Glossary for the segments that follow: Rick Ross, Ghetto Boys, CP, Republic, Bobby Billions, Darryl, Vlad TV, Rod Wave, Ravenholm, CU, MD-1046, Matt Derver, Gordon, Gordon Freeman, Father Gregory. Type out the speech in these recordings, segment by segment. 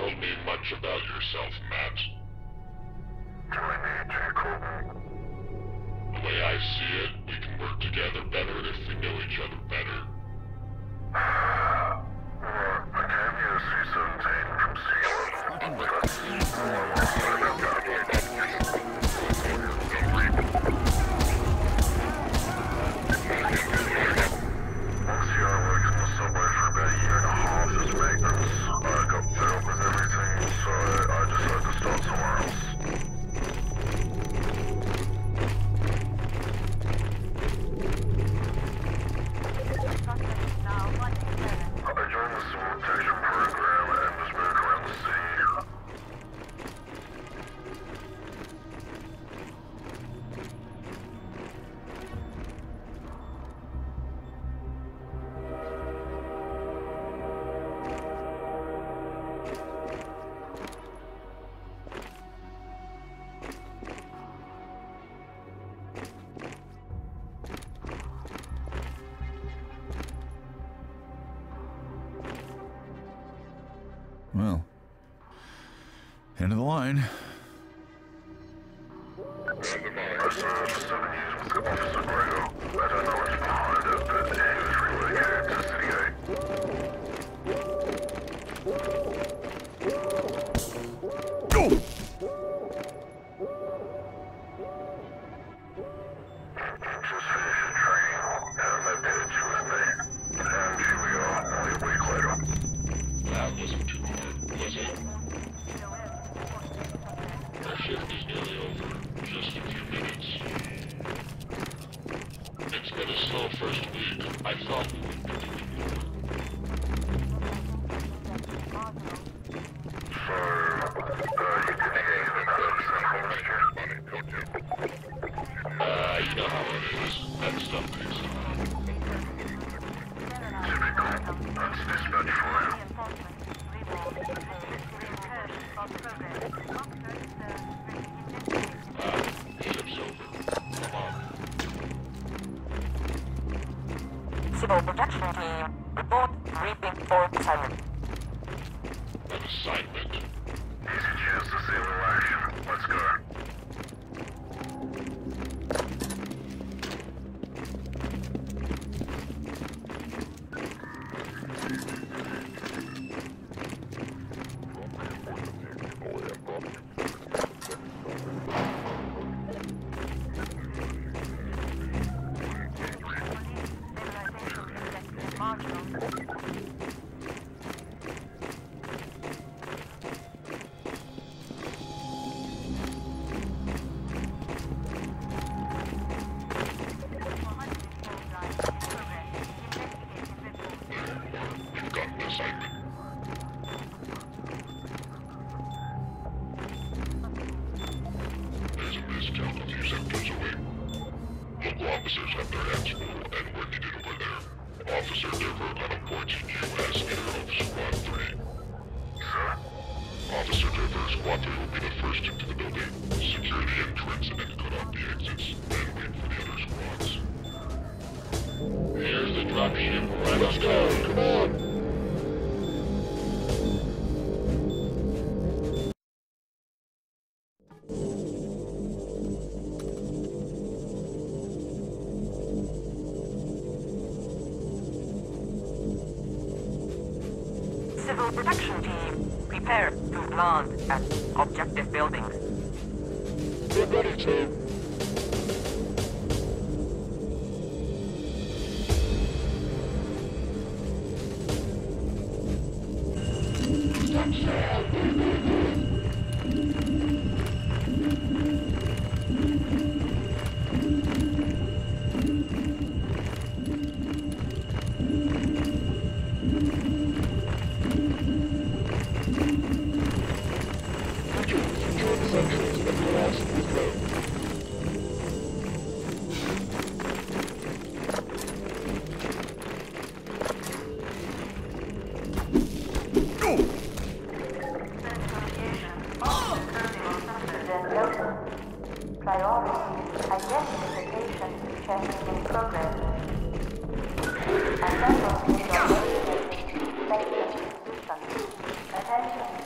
told me much about yourself, Matt. Join me, Jacob. The way I see it, we can work together better if we know each other better. Look, I came here to see some Dane from I worked in the subway for about a year and a half just making them. I got fed up with everything, so I decided to start somewhere else. Well, end of the line. Protection team, prepare to land at objective building. We're ready, team.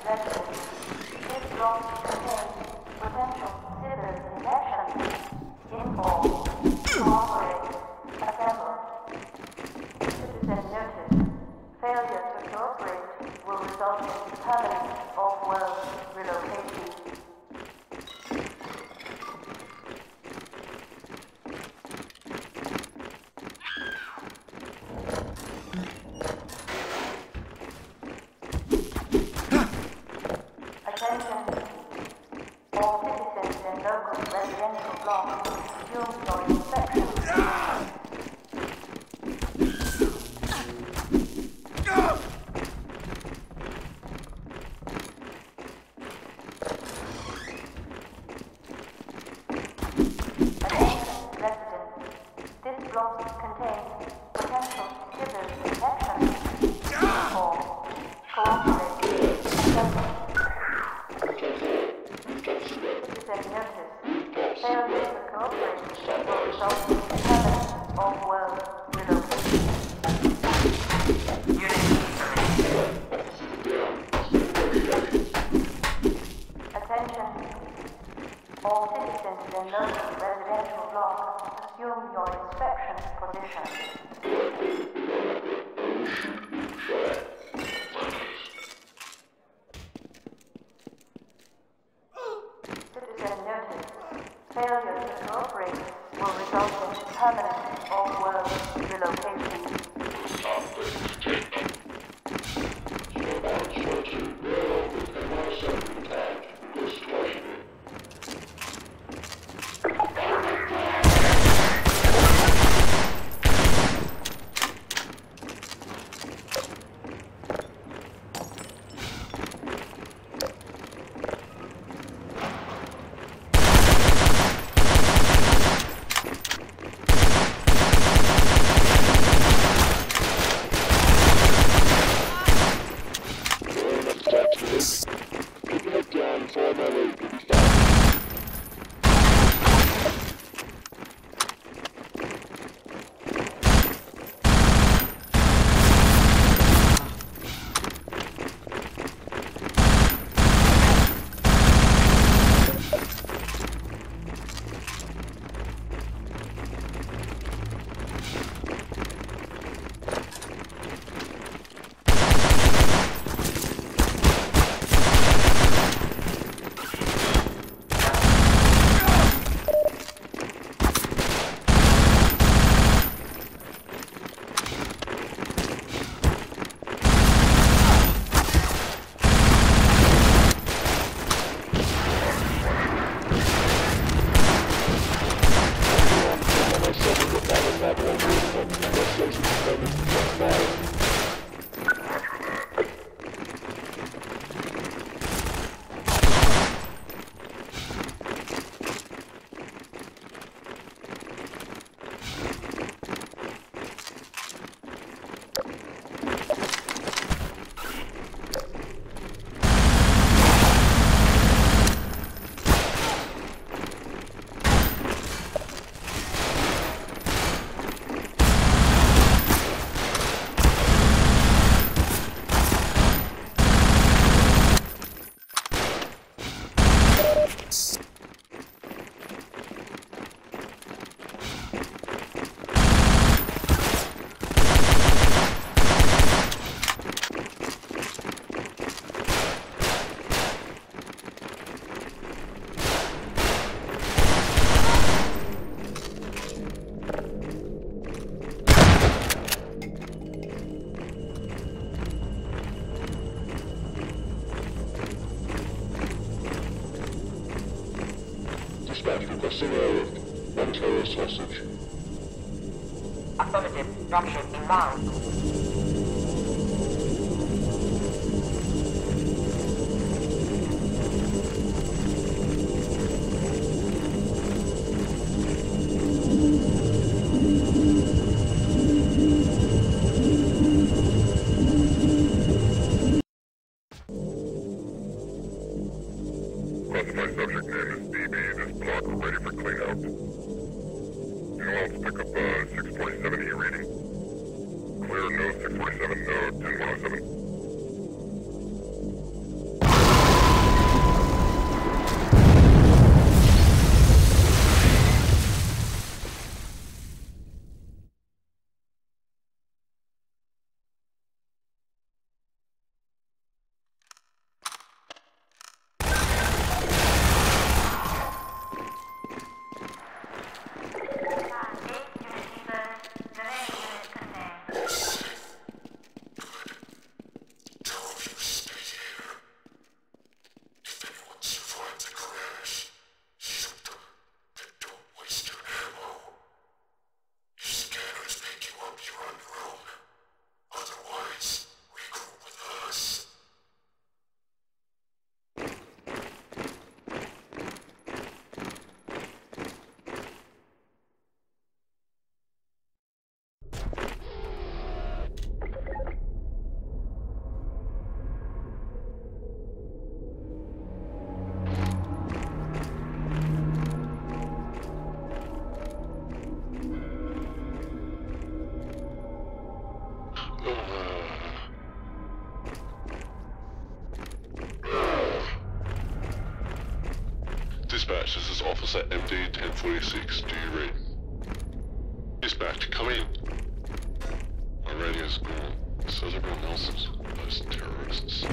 That's Officer MD 1046, do you read? Dispatch, come in. My radio's gone. So is everyone else's. Those terrorists.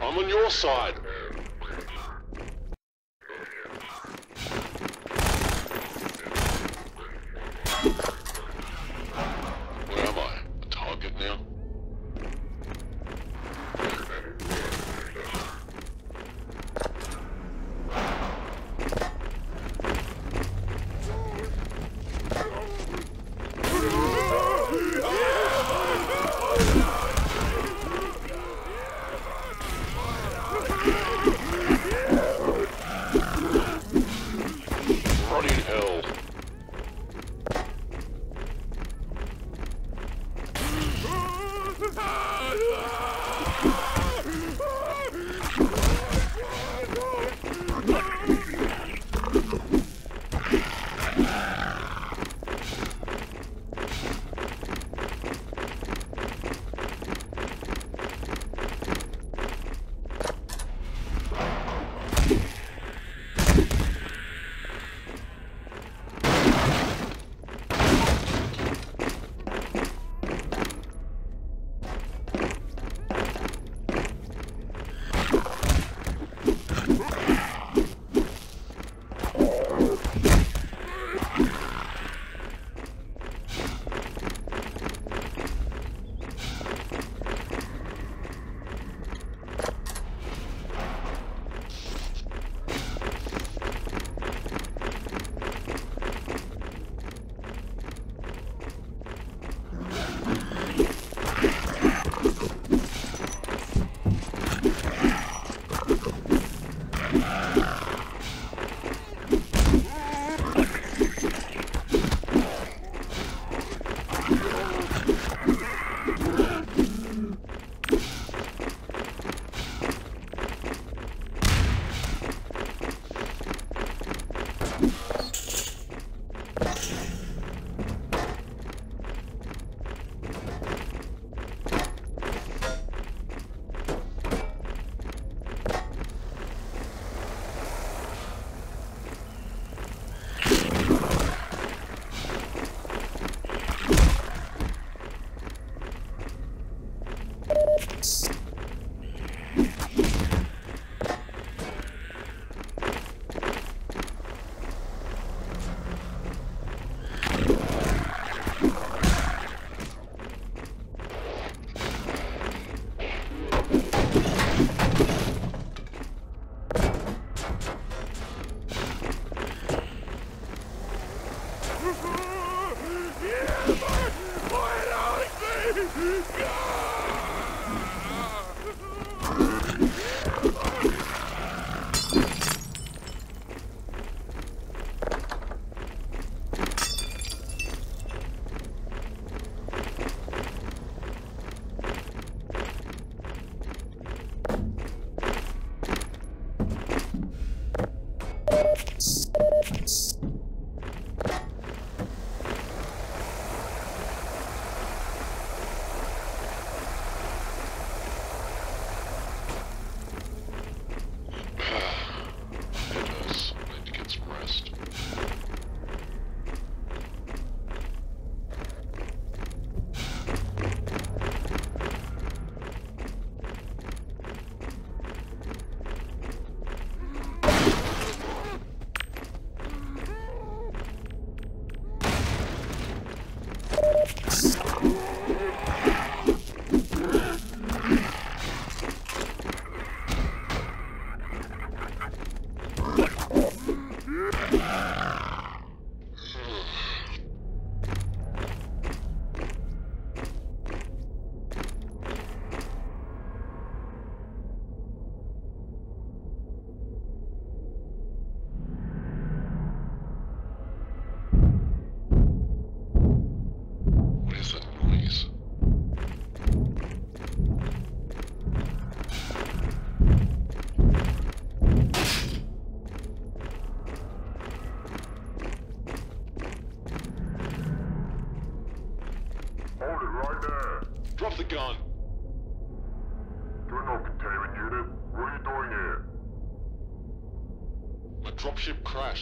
I'm on your side. Where am I? The target now?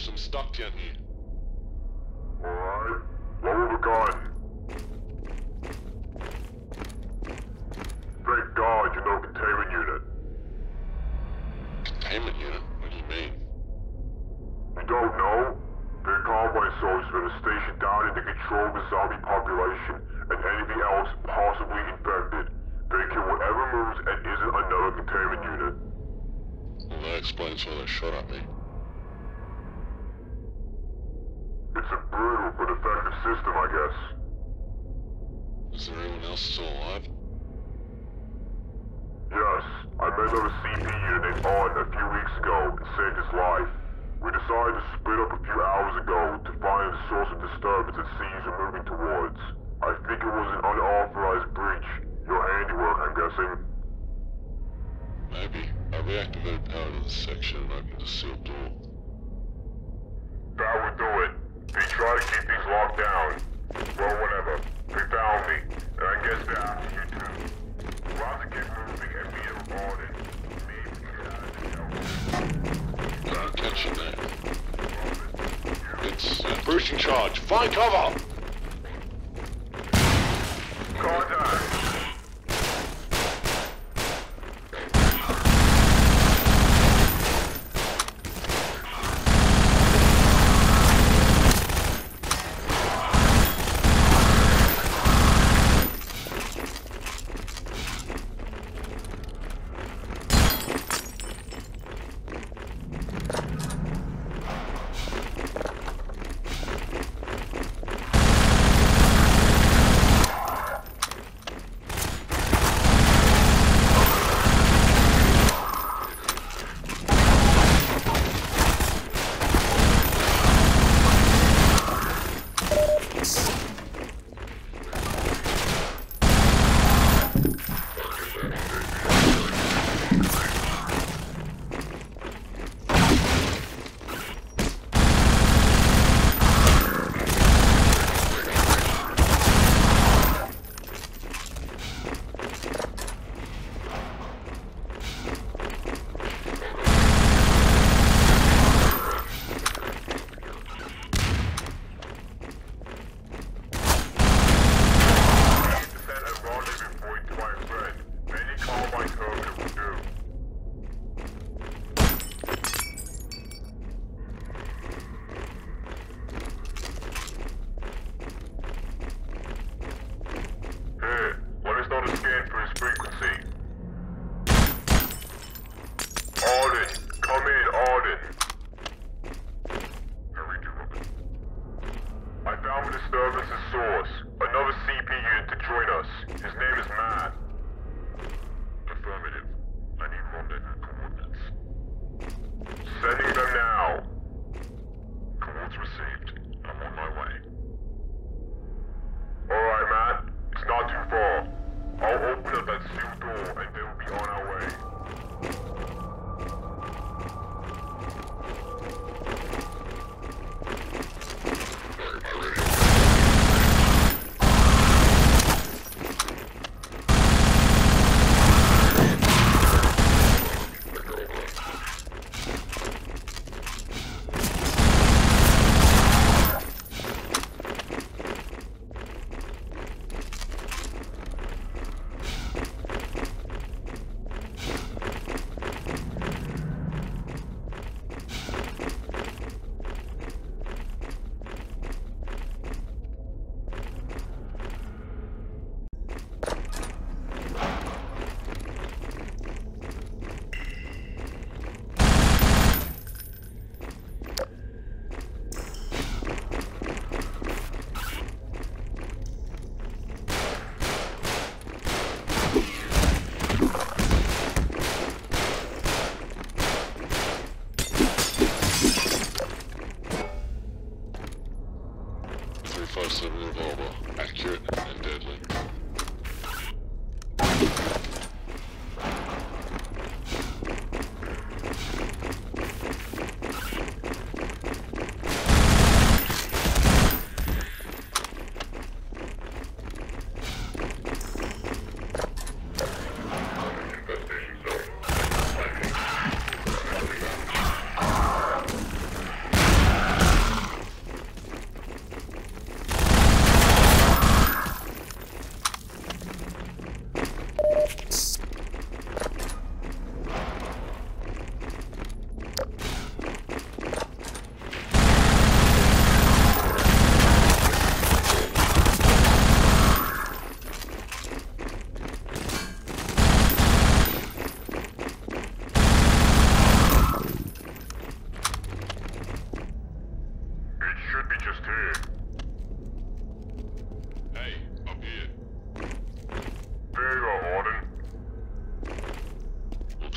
I'm stuck down here. Alright, lower the gun. Thank God, you're no containment unit. family unit? What do you mean? We don't know. Their convoy soldiers are stationed down there to control the zombie population and anything else possibly infected. They kill whatever moves and isn't another containment unit. Well, that explains why they shot at me. It's a brutal but effective system, I guess. Is there anyone else still alive? Yes, I met another CP unit named Odd a few weeks ago and saved his life. We decided to split up a few hours ago to find the source of disturbance that seems we're moving towards. I think it was an unauthorized breach. Your handiwork, I'm guessing. Maybe. I reactivated power to the section and opened the sealed door. That would do it. They try to keep these locked down. Well, whatever. They found me, and I guess they after you too. Lots of kids moving and being rewarded. Maybe we get out of the shelter. I'll catch you there. It's Bruce in charge. Find cover! Contact!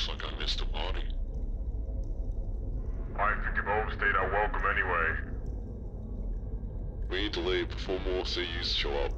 Looks like I missed a party. I think you've overstayed our welcome anyway. We need to leave before more CUs show up.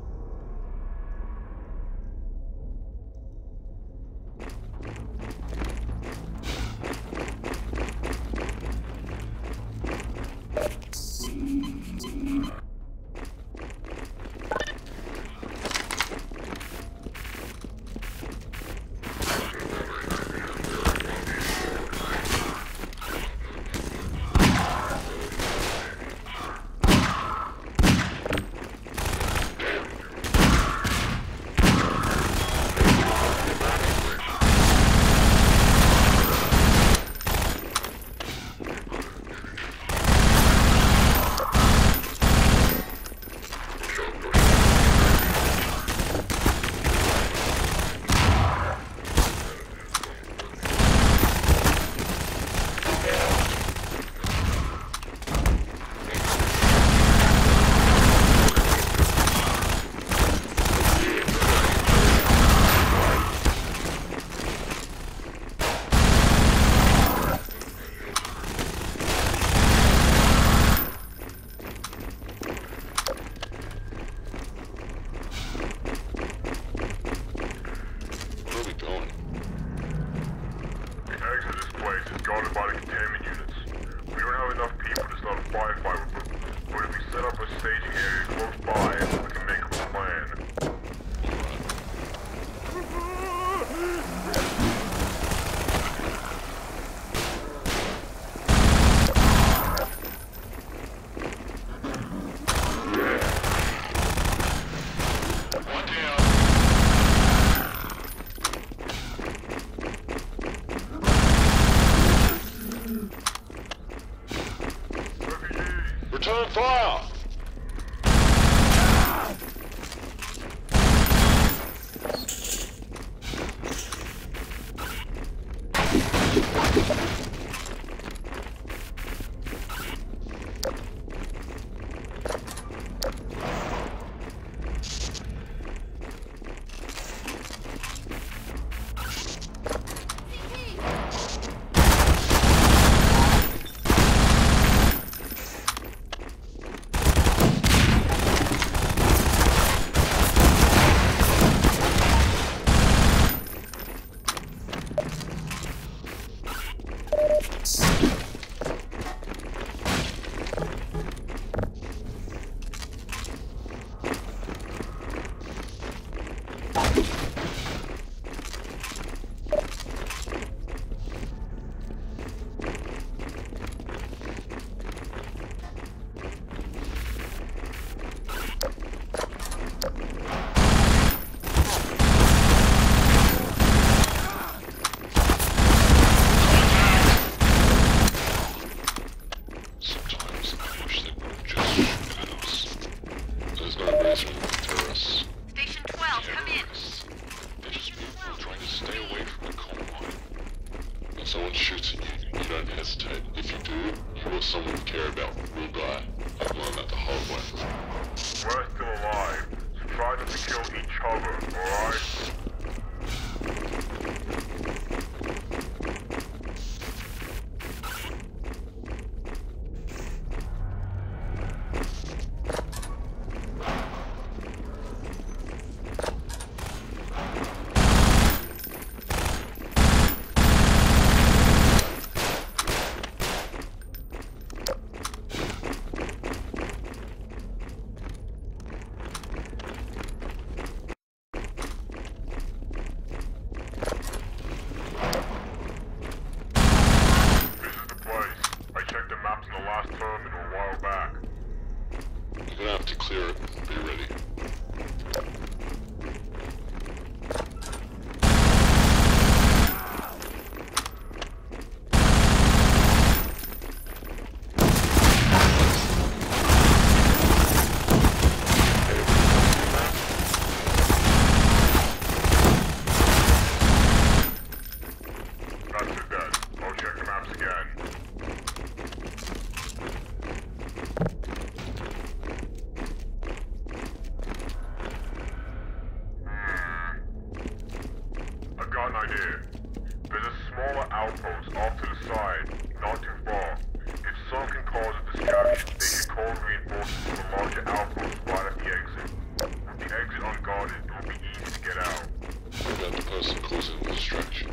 outpost off to the side, not too far. If some can cause a distraction, they should call reinforcements from a larger outpost right at the exit. With the exit unguarded, it will be easy to get out. What about the person causing the distraction?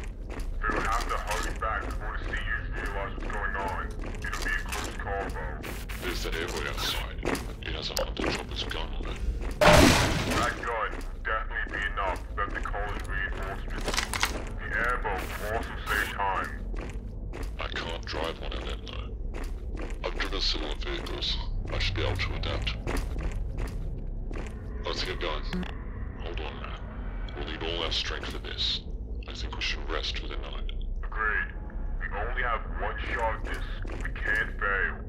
They will have to hurry back before the CUs realize what's going on. It'll be a close call, though. There's the airway outside. It has a hunter chopper's gun on it. That gun will definitely be enough to let the call in reinforcements. The airboat will also save time. I can't drive one of them, though. I've driven similar vehicles. I should be able to adapt. Let's get going. Hold on now. We'll need all our strength for this. I think we should rest for the night. Agreed. We only have one shot at this. We can't fail.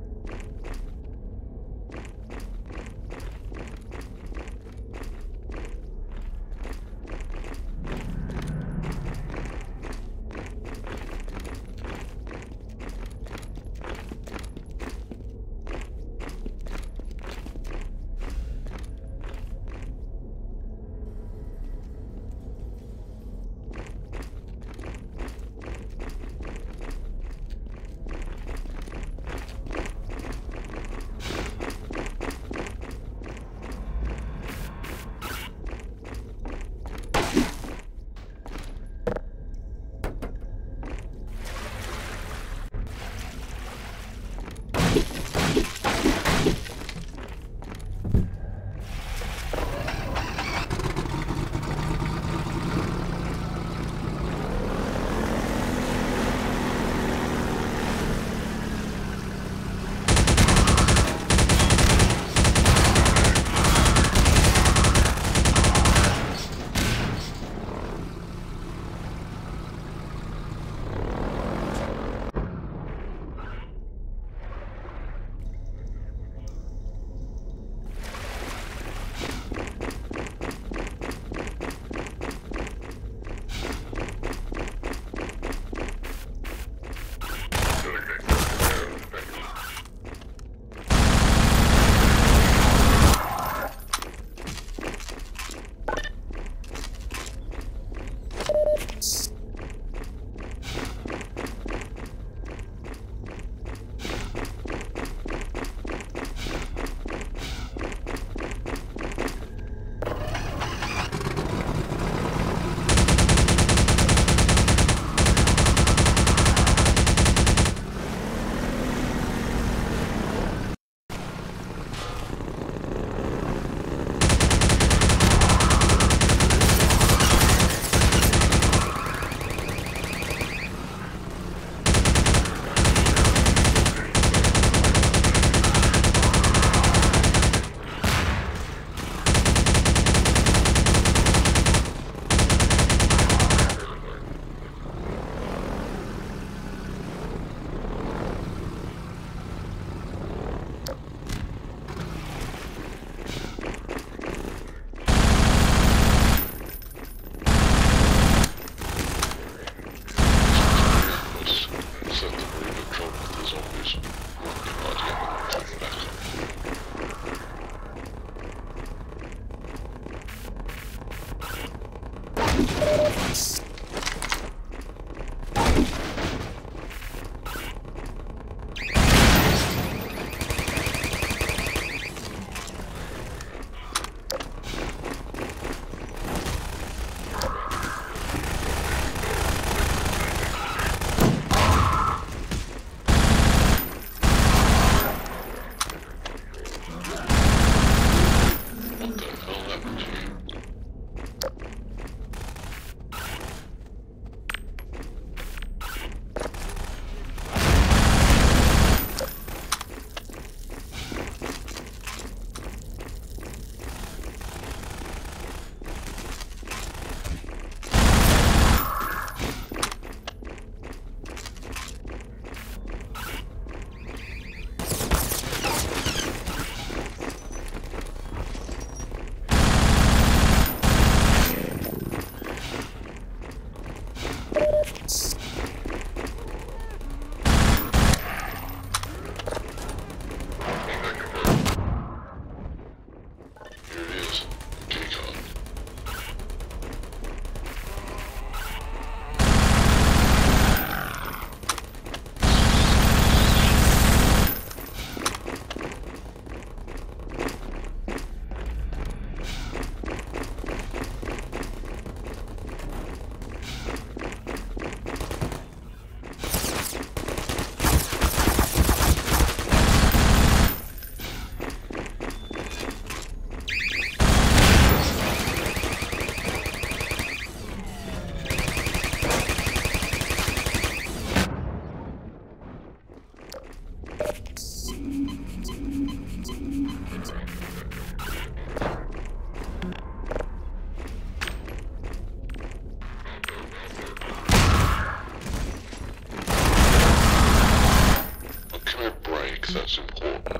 is that's important.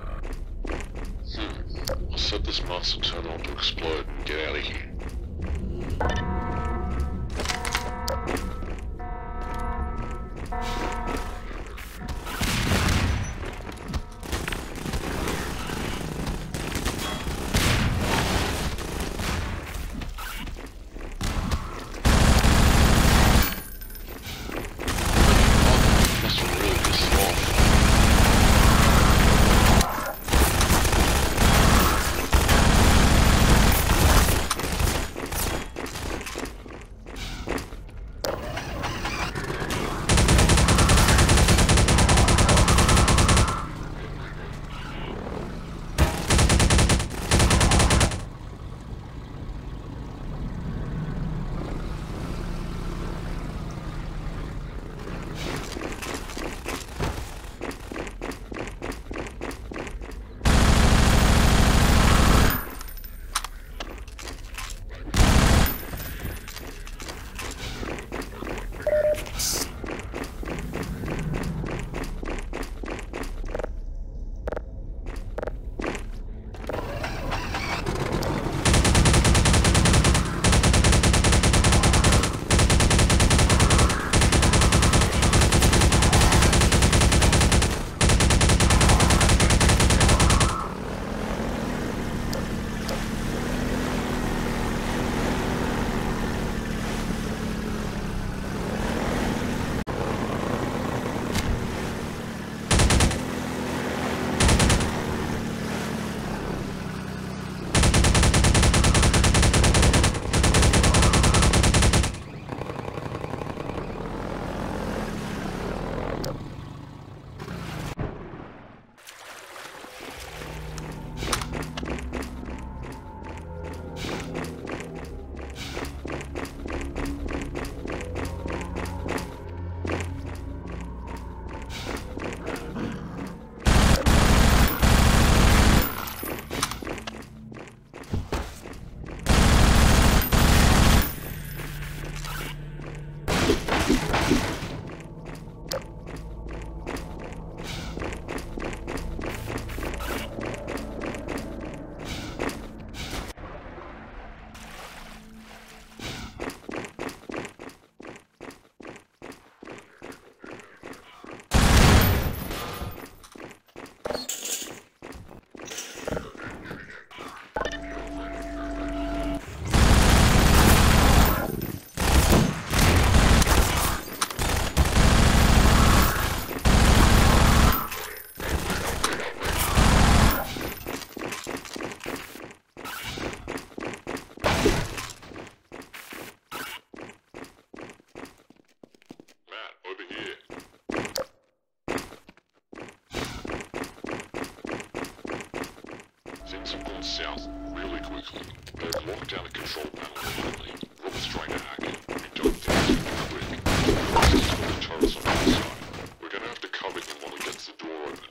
I'll set this monster tunnel to explode and get out of here. Things have gone south really quickly. They've locked down the control panel completely. Robert's trying to hack it. We don't think it's going to work. Robert's just put the turrets on the other side. We're going to have to cover him while he gets the door open.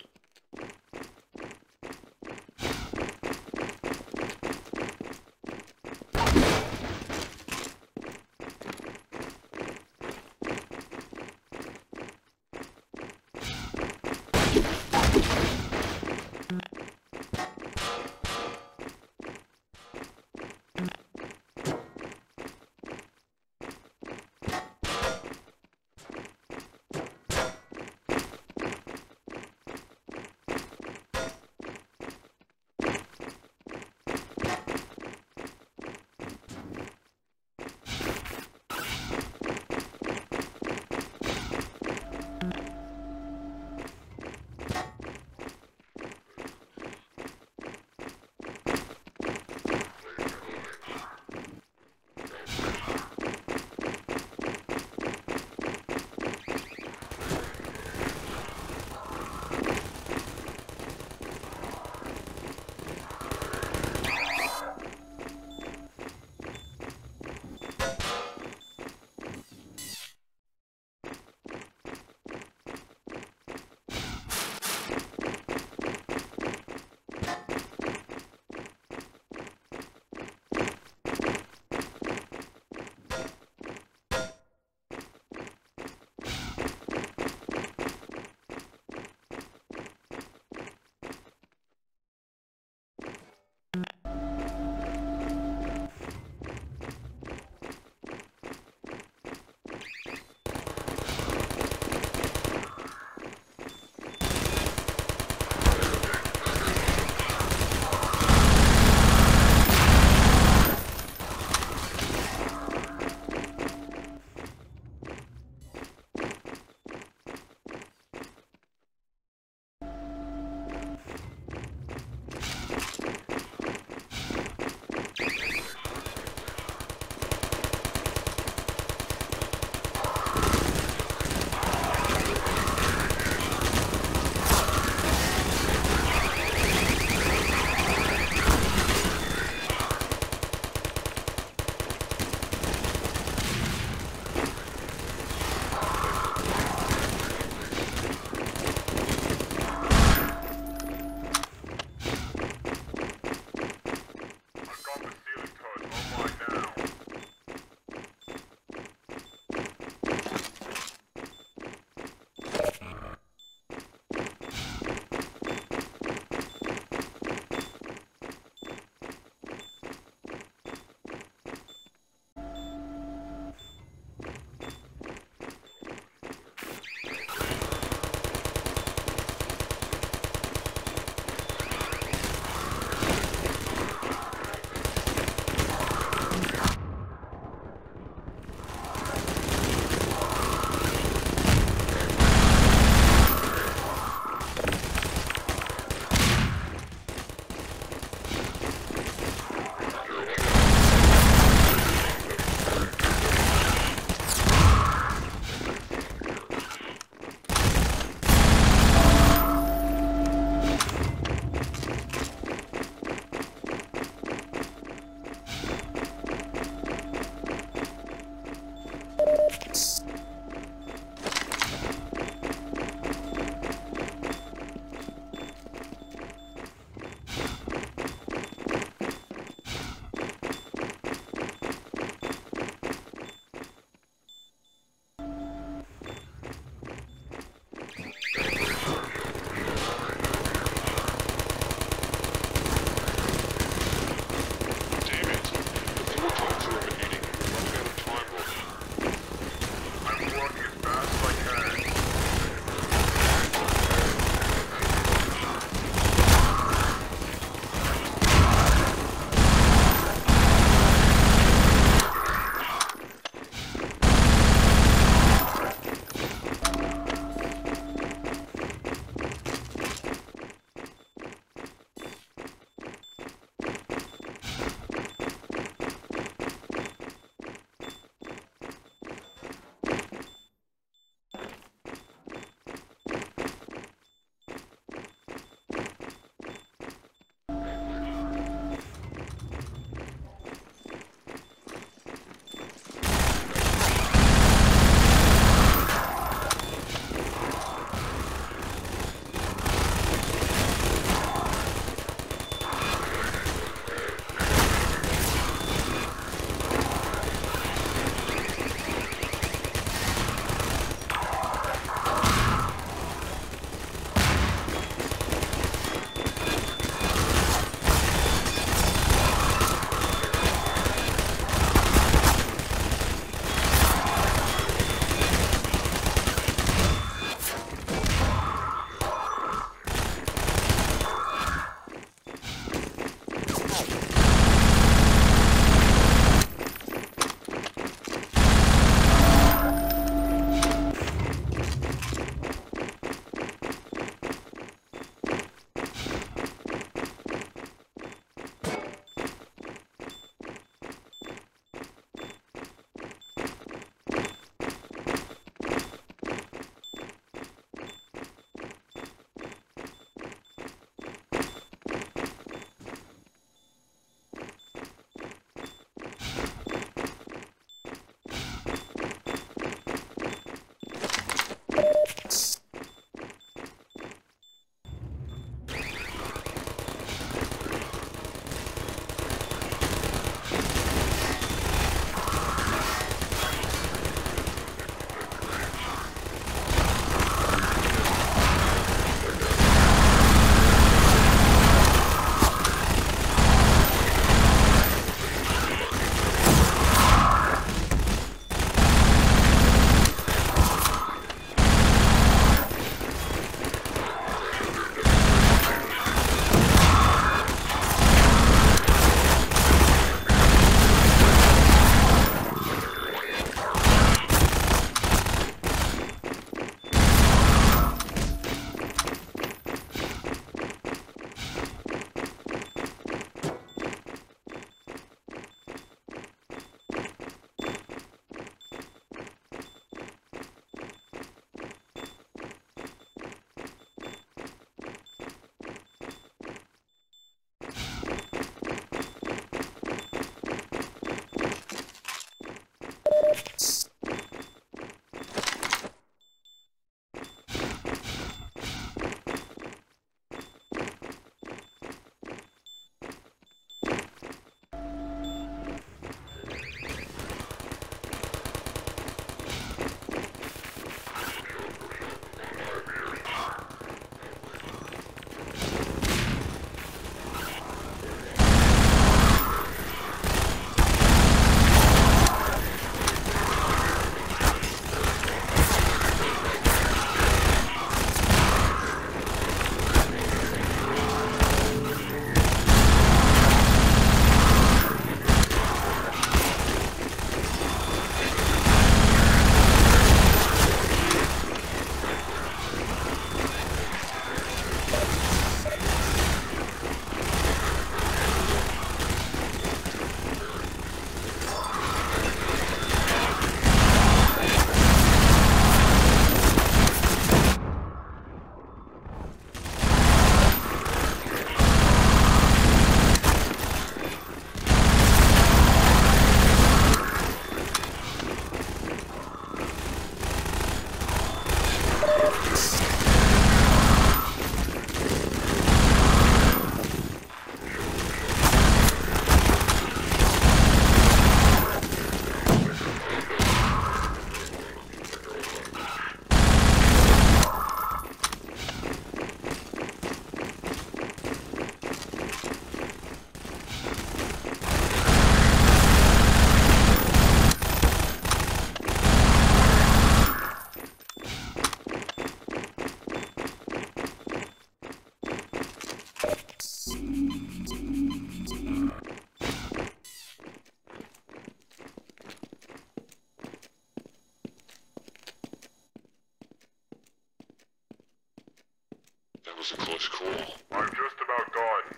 That was a close call. I'm just about gone.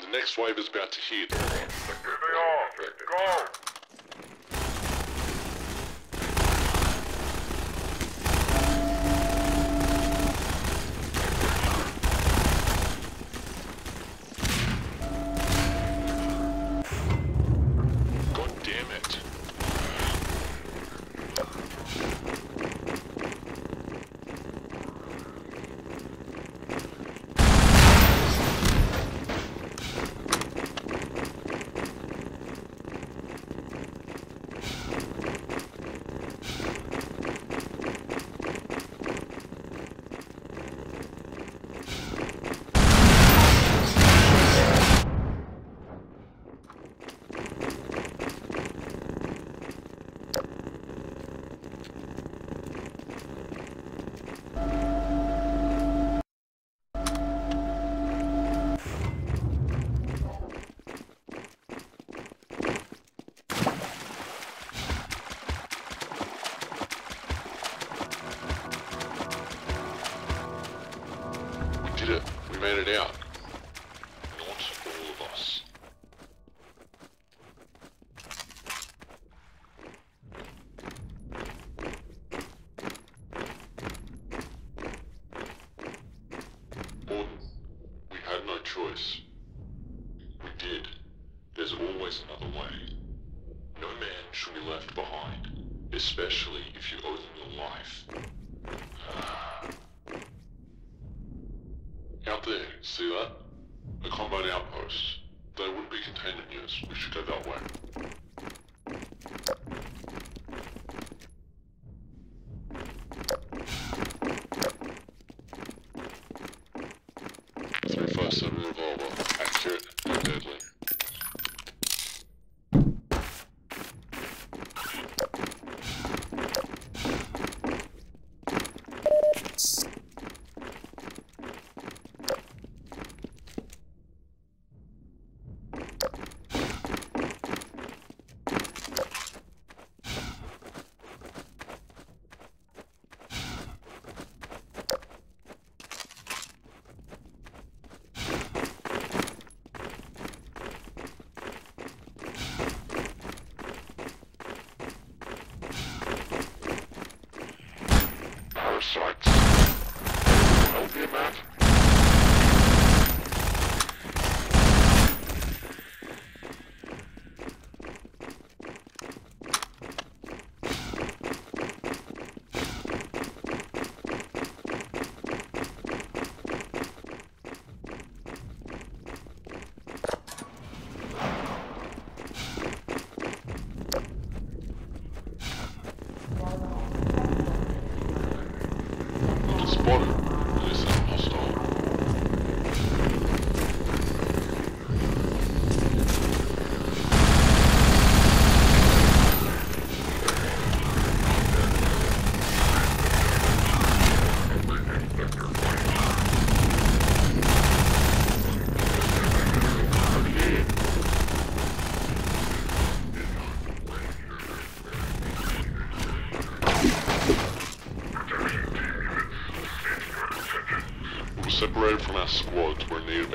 The next wave is about to hit. Here they are! Go!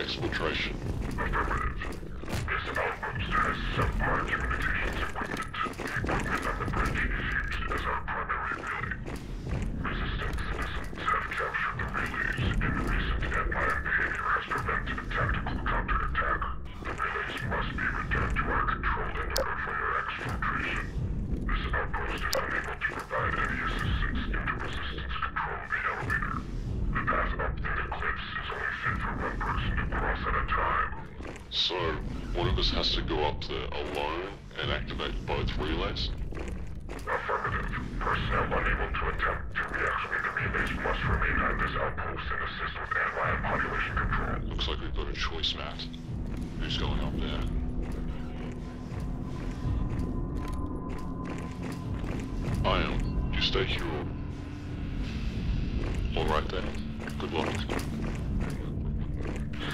Infiltration. Affirmative. This outpost has some large communications equipment. Equipment on the bridge is used as our primary relay. Resistance citizens have captured the relays, and recent Empire behavior has prevented a tactical counterattack. The relays must be returned to our control in order for their exfiltration. This outpost is unable to provide any assistance due to resistance control of the elevator. The path up the eclipse is only fit for one person to cross at a time. So, one of us has to go up there alone and activate both relays? Affirmative. Personnel unable to attempt to reactivate the relays must remain at this outpost and assist with alien population control. Looks like we've got a choice, Matt. Who's going up there? I am. You stay here. Alright then. Good luck.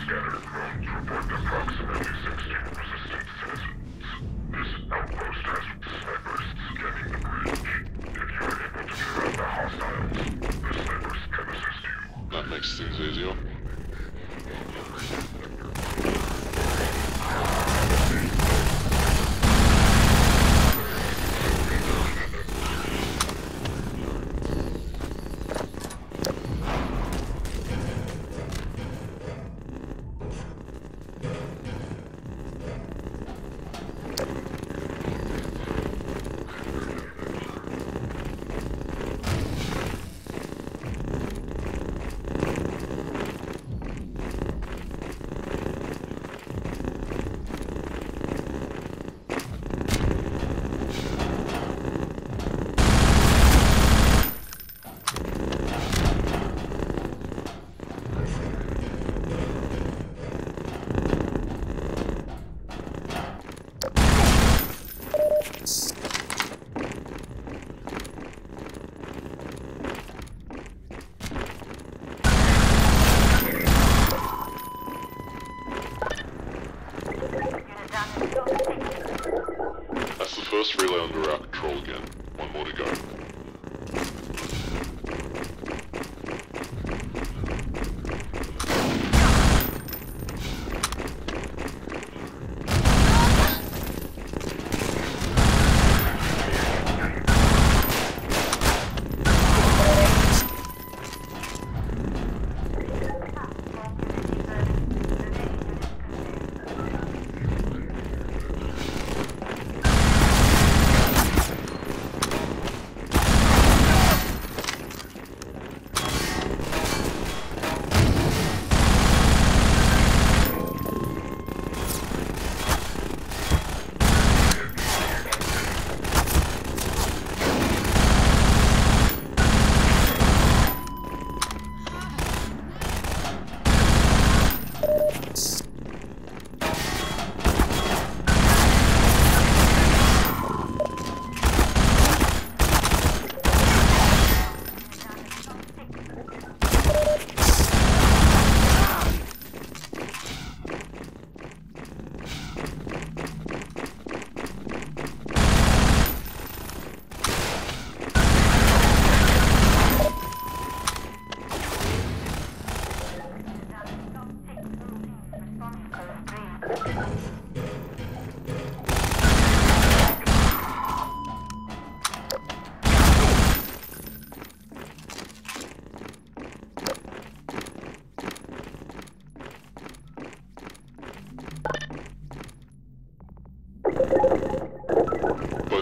Scattered drones report approximately 16 resistant citizens. This outpost has snipers scanning the bridge. If you are able to turn out the hostiles, the snipers can assist you. That makes things easier.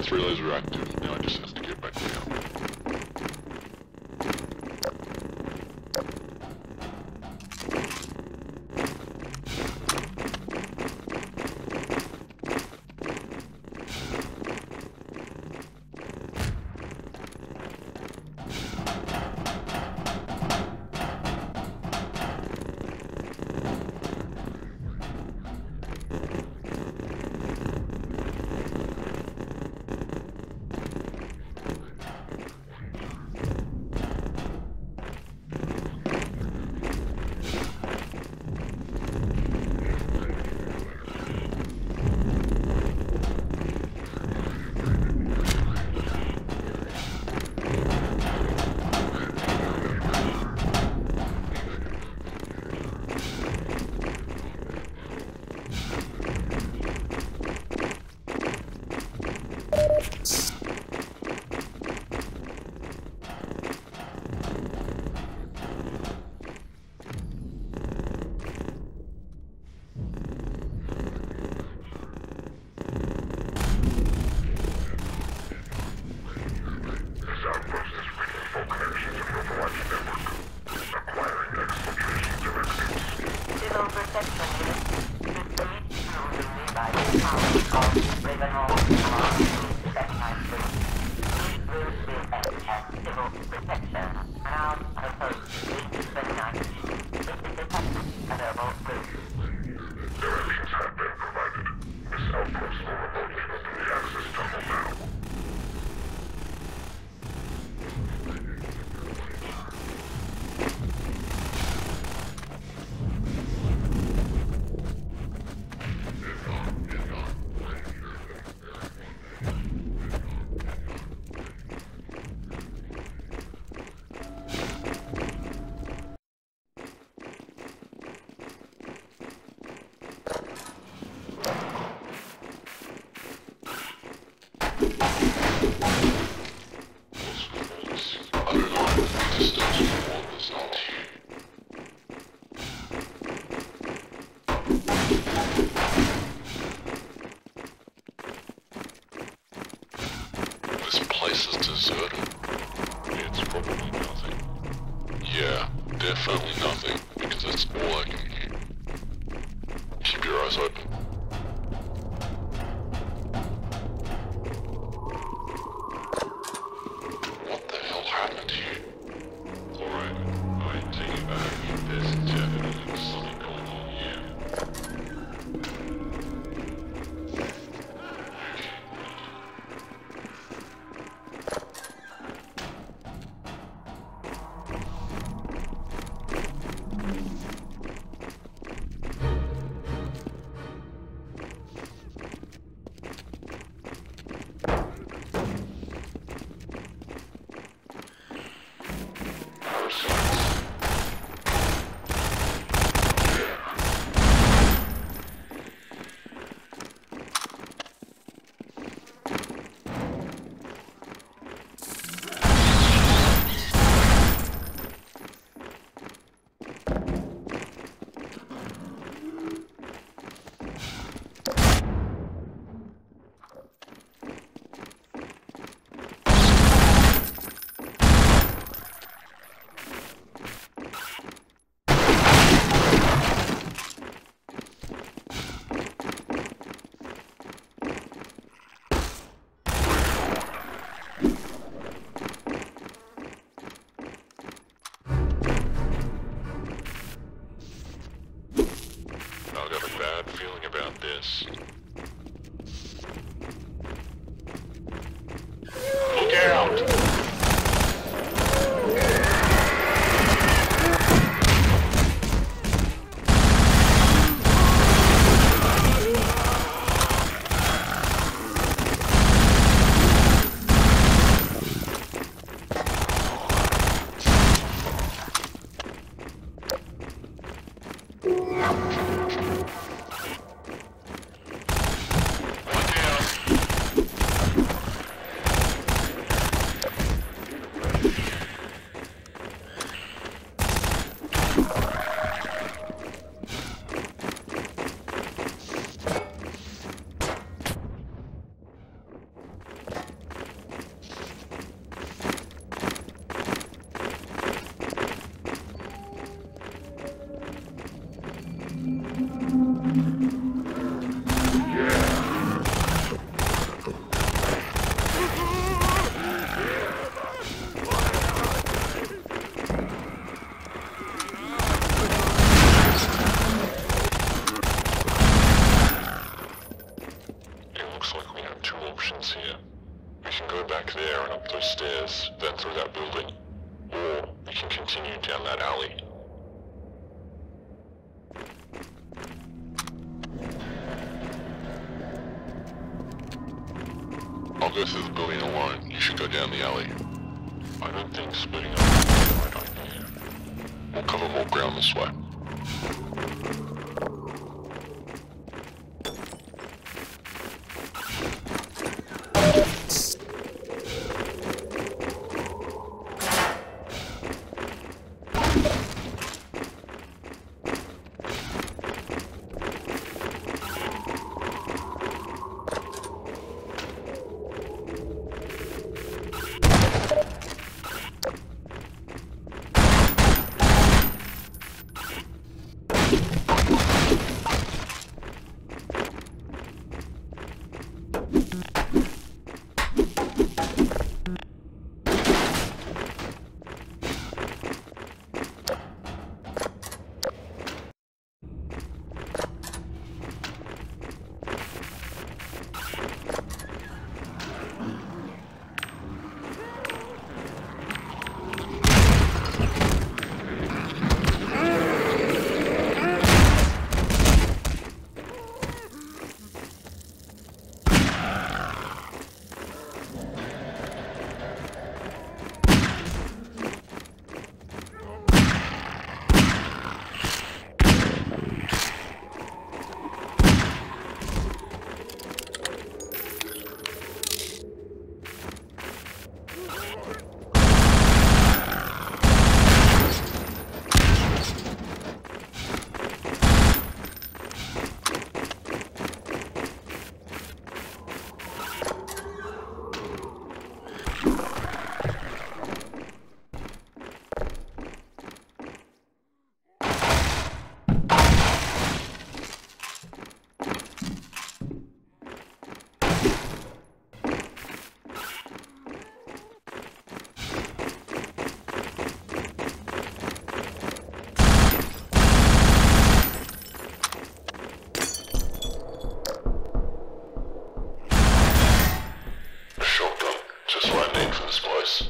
Relays are active. Now I just have to get back down. need for this place.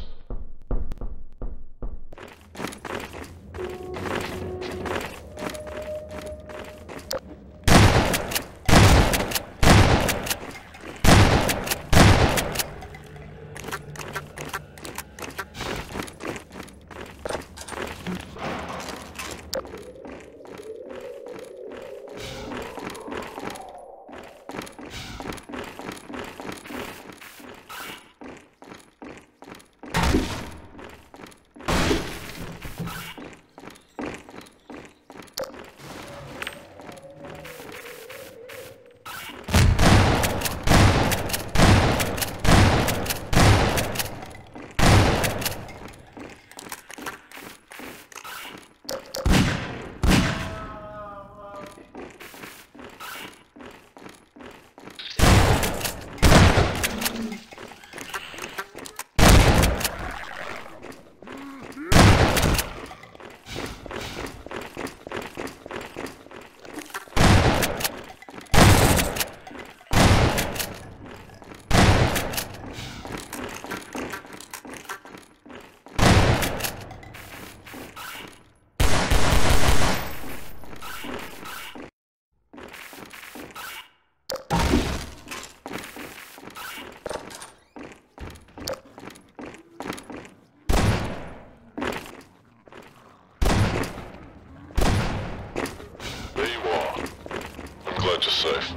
Safe.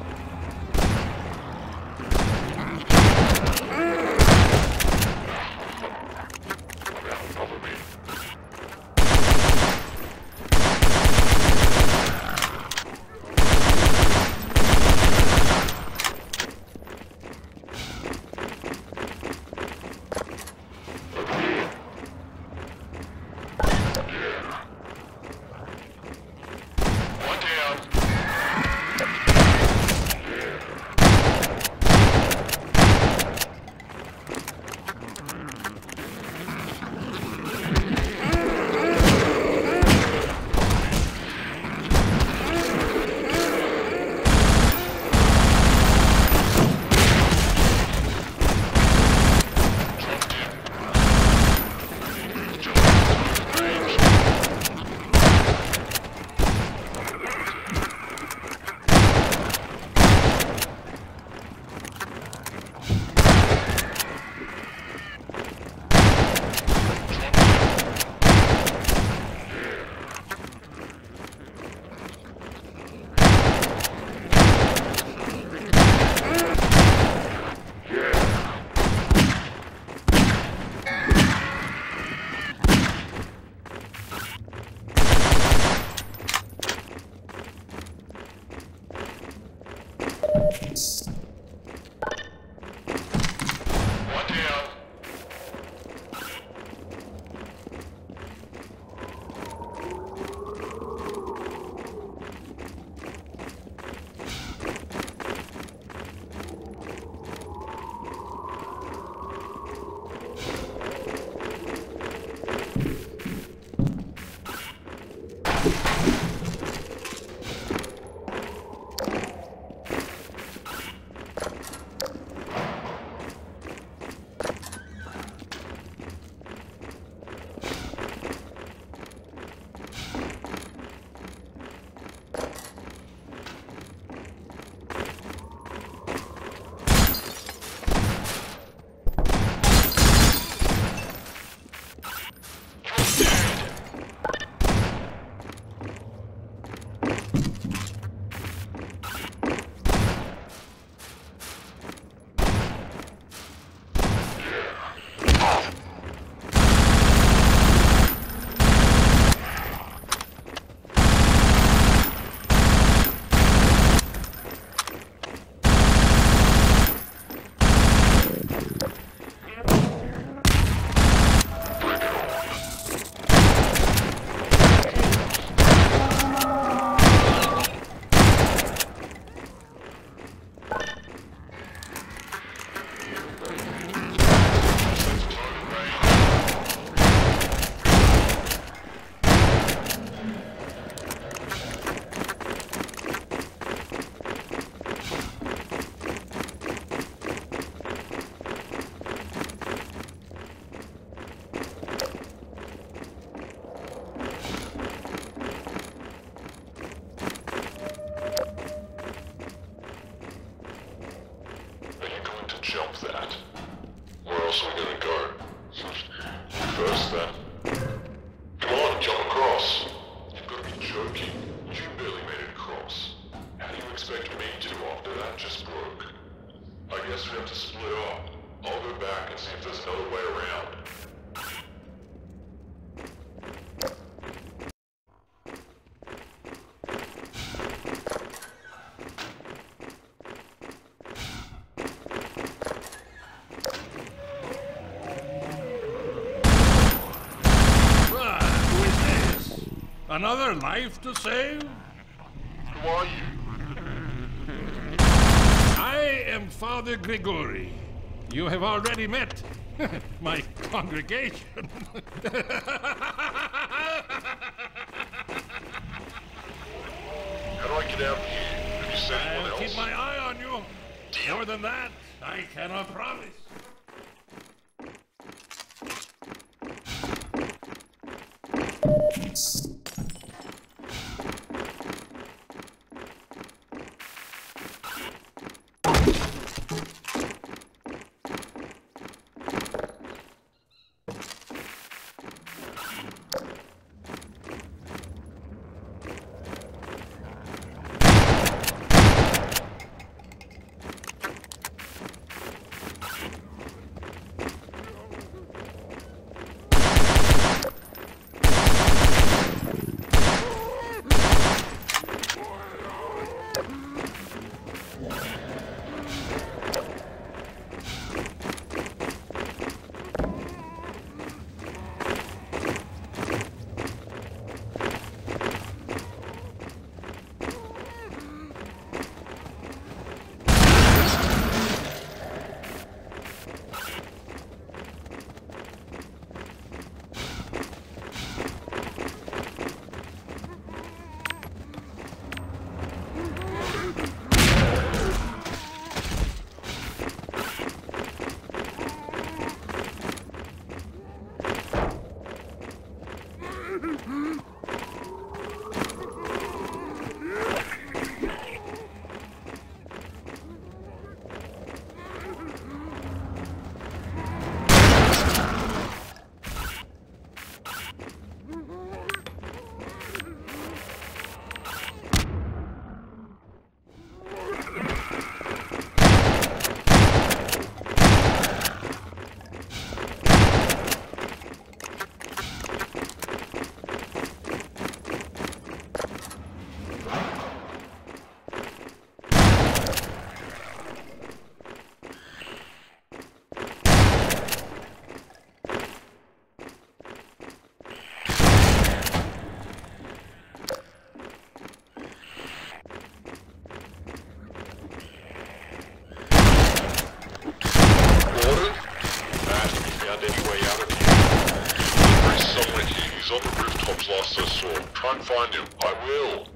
else are we gonna go? Reverse that. Come on, jump across. You've got to be joking. You barely made it across. How do you expect me to after that just broke? I guess we have to split up. I'll go back and see if there's another way around. Another life to save? Who are you? I am Father Gregory. You have already met my congregation. How do I get out of here? Have you sent anyone else? Keep my eye on you. Damn. More than that, I cannot promise. Try and find him. I will.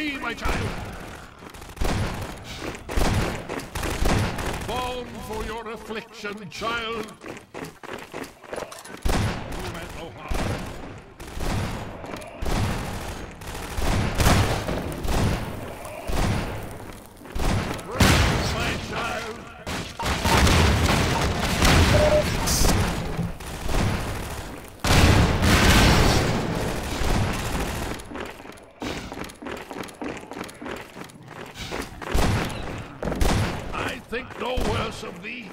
free, my child! Balm for your affliction, child! Of thee.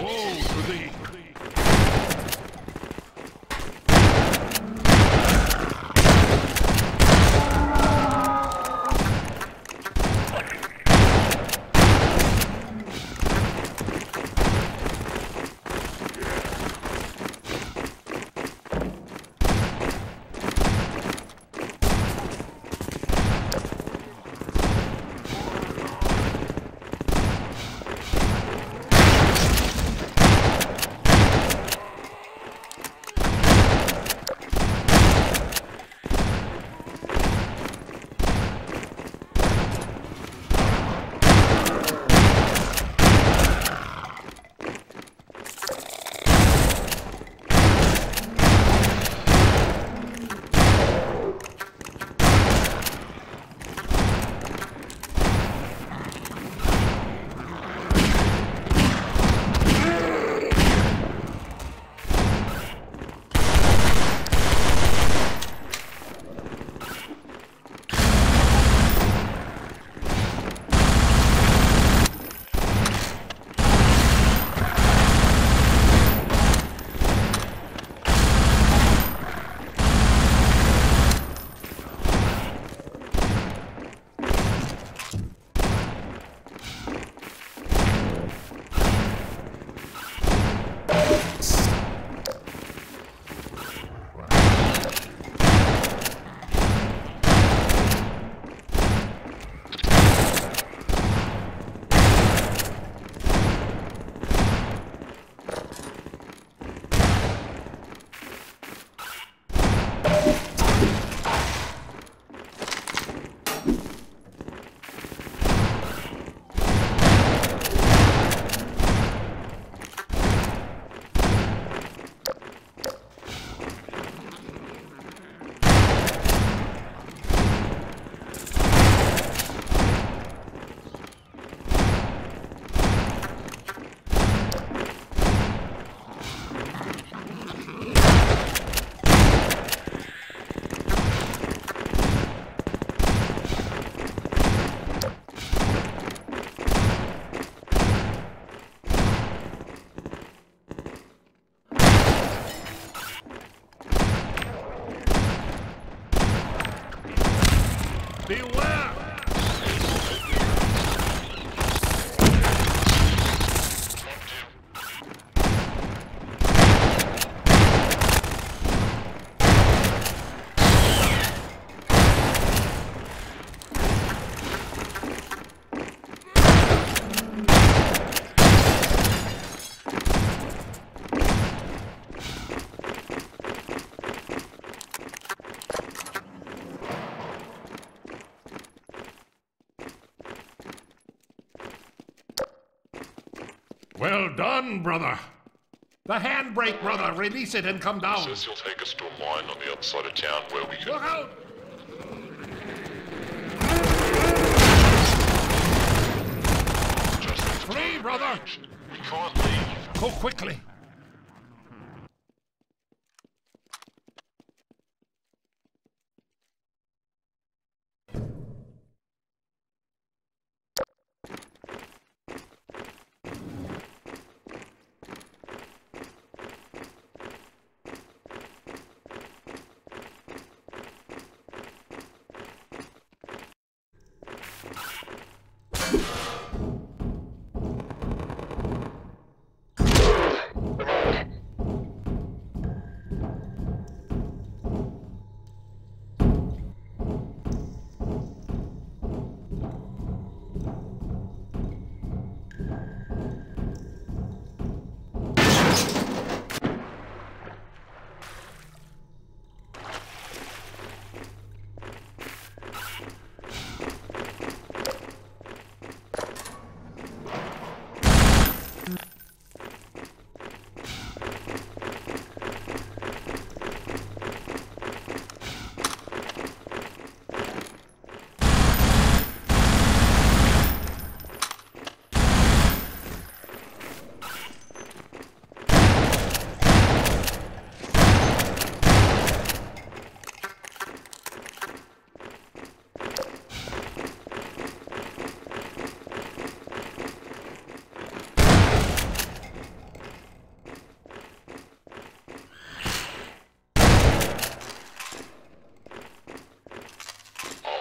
Woe to thee. Well done, brother. The handbrake, brother. Release it and come down. He says he'll take us to a mine on the other side of town where we can... Look out! Just free, brother! We can't leave. Go quickly.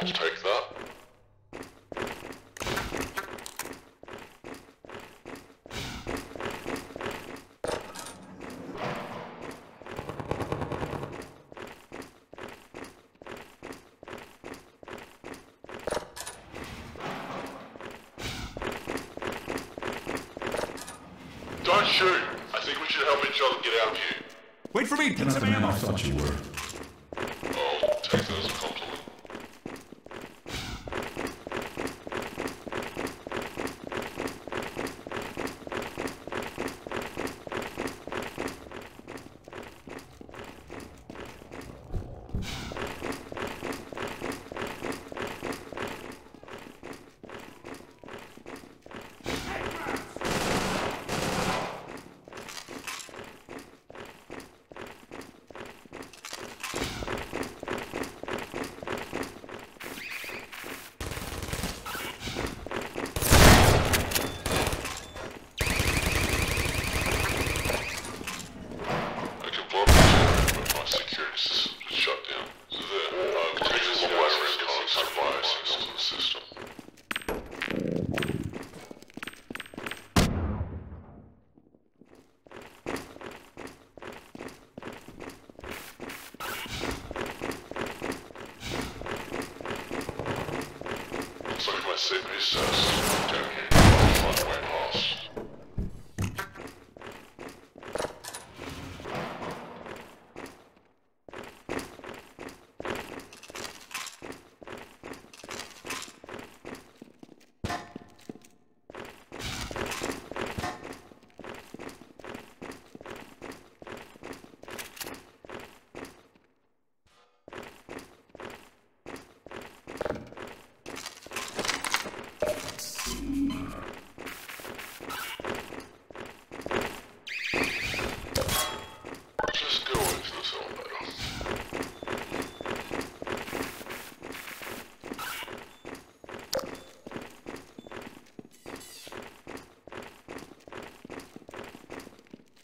I'll take that. Don't shoot! I think we should help each other get out of here. Wait for me! That's the man I thought you were. I'll take that as a compliment.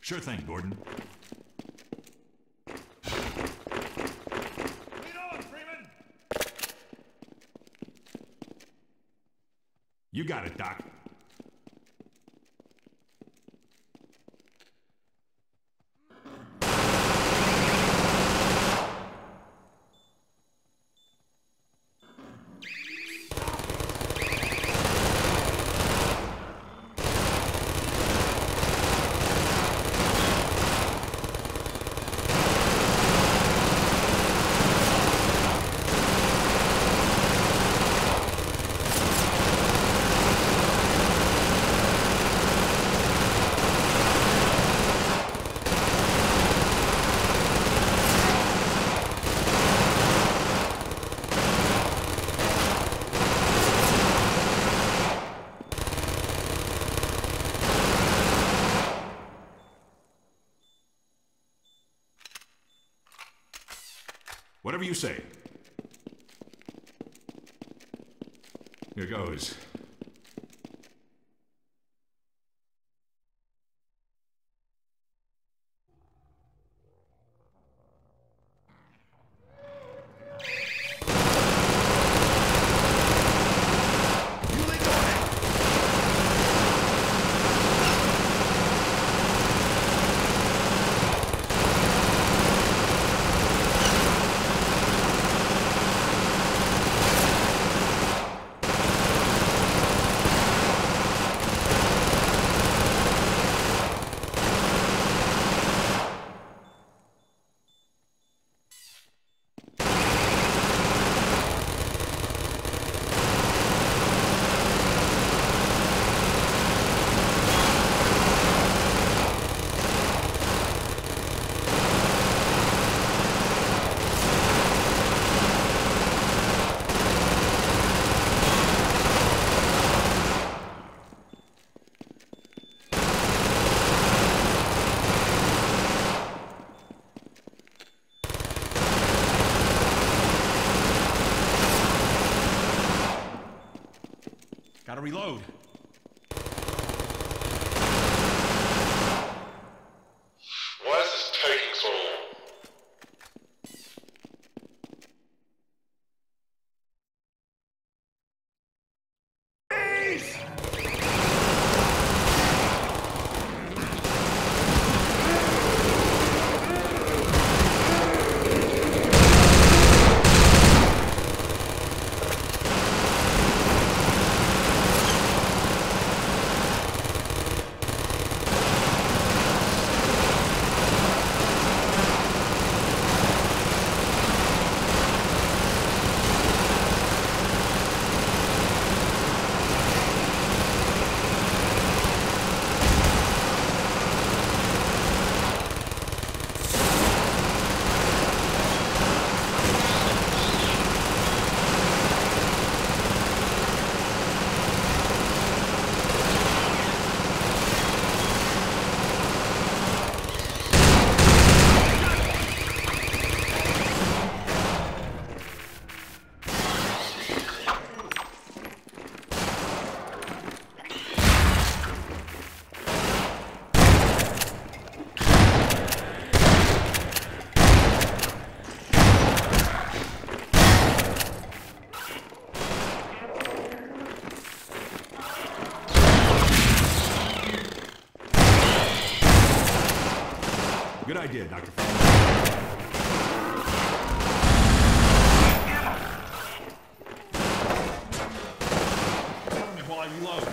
Sure thing, Gordon. Lead on, Freeman! You got it, Doc. Whatever you say. Here goes. Gotta reload. Why is this taking so long? idea, Dr. Father. Tell me while I reload.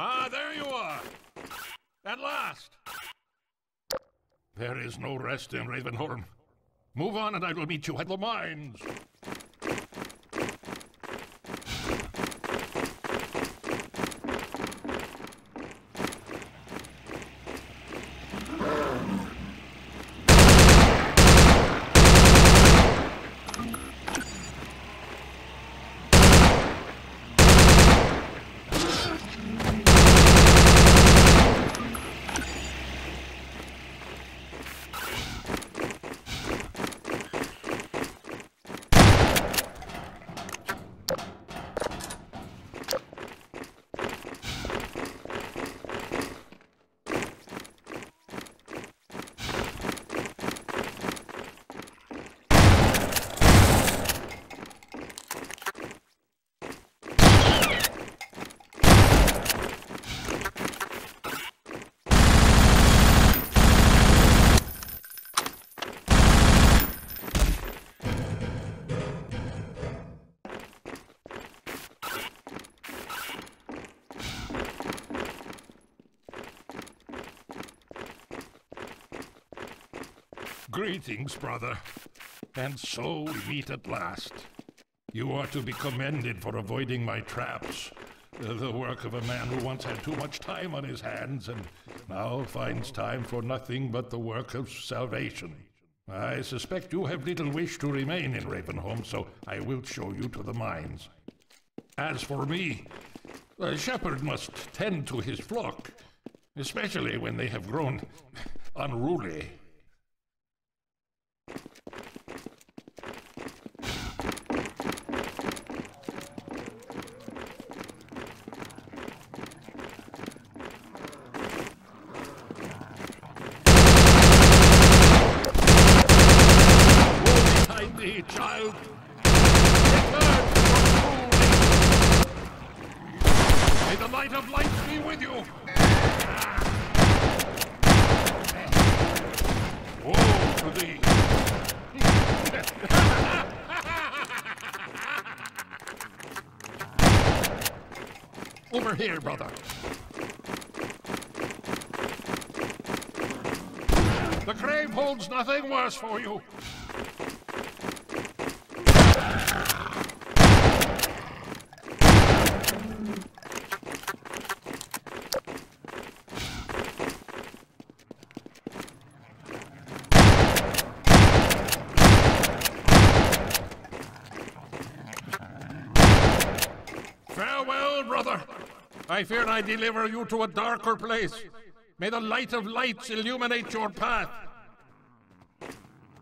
Ah, there you are! At last! There is no rest in Ravenholm. Move on and I will meet you at the mines! Greetings, brother. And so we meet at last. You are to be commended for avoiding my traps. The work of a man who once had too much time on his hands and now finds time for nothing but the work of salvation. I suspect you have little wish to remain in Ravenholm, so I will show you to the mines. As for me, a shepherd must tend to his flock, especially when they have grown unruly. Child, return from fooling. May the light of light be with you. Woe to thee. Over here, brother. The grave holds nothing worse for you. Farewell, brother. I fear I deliver you to a darker place. May the light of lights illuminate your path.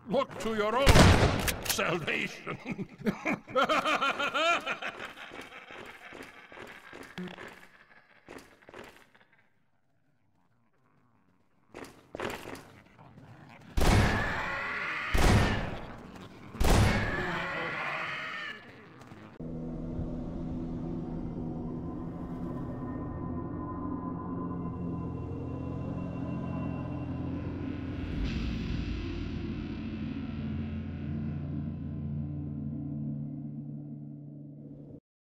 Look to your own salvation.